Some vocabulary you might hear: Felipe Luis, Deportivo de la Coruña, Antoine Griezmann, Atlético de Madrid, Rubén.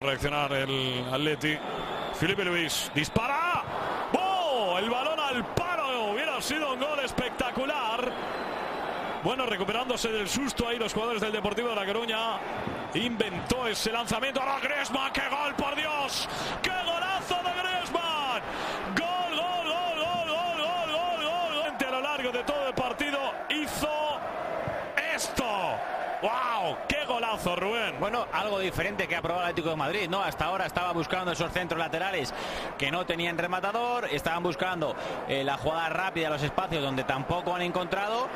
Reaccionar el Atleti. Felipe Luis dispara. ¡Oh! El balón al palo. Hubiera sido un gol espectacular. Bueno, recuperándose del susto ahí los jugadores del Deportivo de la Coruña. Inventó ese lanzamiento. ¡Ahora Griezmann! ¡Qué gol, por Dios! ¡Qué golazo de Griezmann! ¡Gol, gol, gol, gol, gol, gol, gol, gol! A lo largo de todo el partido hizo esto. ¡Wow! ¡Qué golazo, Rubén! Bueno, algo diferente que ha probado el Atlético de Madrid, ¿no? Hasta ahora estaba buscando esos centros laterales que no tenían rematador, estaban buscando la jugada rápida, los espacios donde tampoco han encontrado.